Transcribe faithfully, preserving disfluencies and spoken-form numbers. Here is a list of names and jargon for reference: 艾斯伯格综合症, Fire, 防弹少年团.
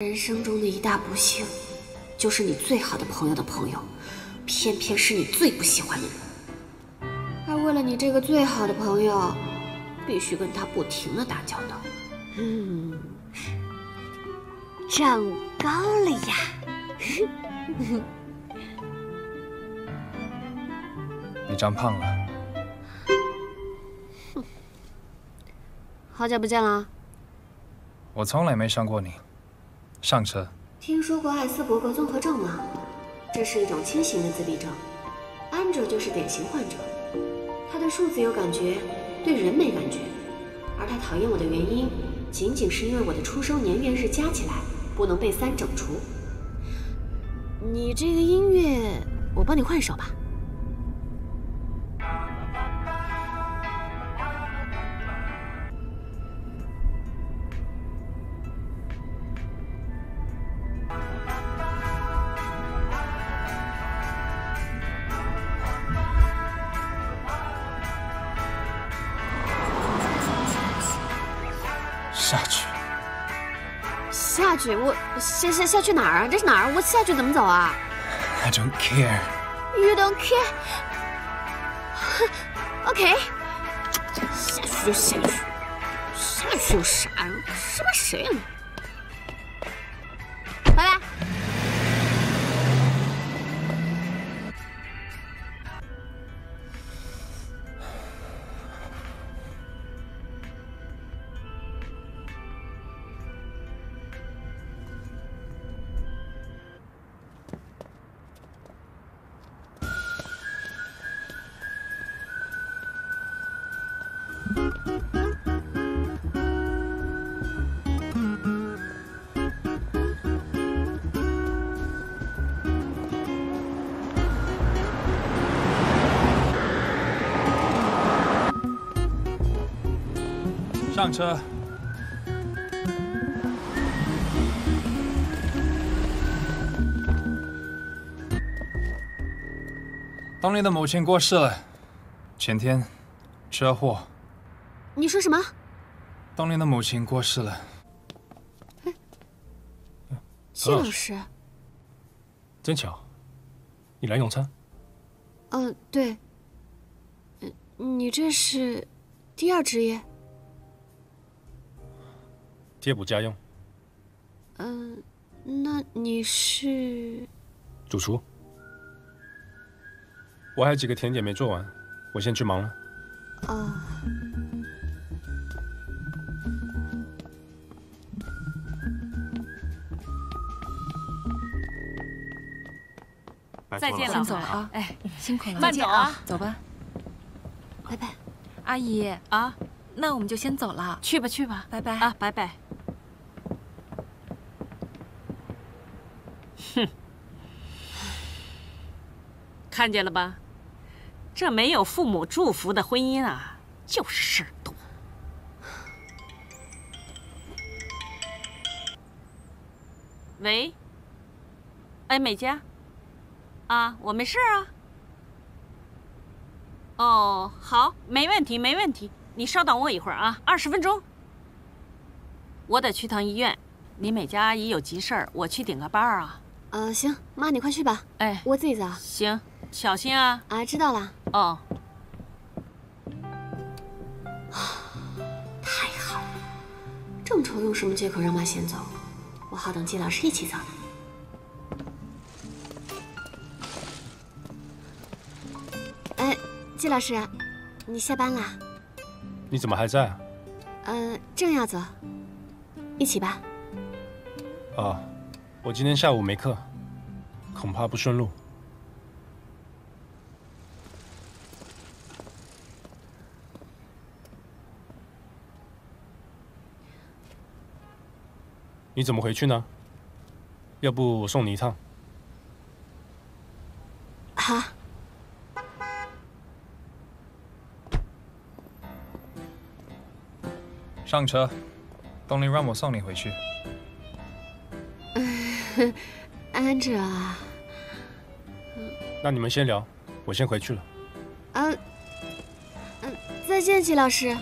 人生中的一大不幸，就是你最好的朋友的朋友，偏偏是你最不喜欢的人。而为了你这个最好的朋友，必须跟他不停的打交道。嗯，长高了呀！你长胖了。哼，好久不见了。我从来没伤过你。 上车。听说过艾斯伯格综合症吗？这是一种轻型的自闭症，安哲就是典型患者。他对数字有感觉，对人没感觉。而他讨厌我的原因，仅仅是因为我的出生年月日加起来不能被三整除。你这个音乐，我帮你换一首吧。下去，下去，我下下下去哪儿啊？这是哪儿？我下去怎么走啊 ？I don't care. You don't care. OK， 下去就下去，下去有啥呀？是不是谁呀？拜拜。上车。当年的母亲过世了，前天车祸。你说什么？当年的母亲过世了。哎，季老师，真巧，你来用餐。嗯、呃，对。你这是第二职业。 贴补家用。嗯、呃，那你是主厨？我还有几个甜点没做完，我先去忙了。哦。再见了，走了啊！哎，辛苦了，慢走啊，走吧。拜拜，阿姨啊，那我们就先走了，去吧去吧，拜拜啊，拜拜。 哼，看见了吧，这没有父母祝福的婚姻啊，就是事儿多。喂，哎，美嘉，啊，我没事啊。哦，好，没问题，没问题，你稍等我一会儿啊，二十分钟。我得去趟医院，你美嘉阿姨有急事儿，我去顶个班啊。 呃，行，妈，你快去吧。哎，我自己走。行，小心啊！啊，知道了。哦，太好了，正愁用什么借口让妈先走，我好等季老师一起走呢。哎，季老师，你下班了？你怎么还在啊？呃，正要走，一起吧。哦。 我今天下午没课，恐怕不顺路。你怎么回去呢？要不我送你一趟？好。上车，东林让我送你回去。 安哲啊，那你们先聊，我先回去了。嗯嗯，再见，季老师。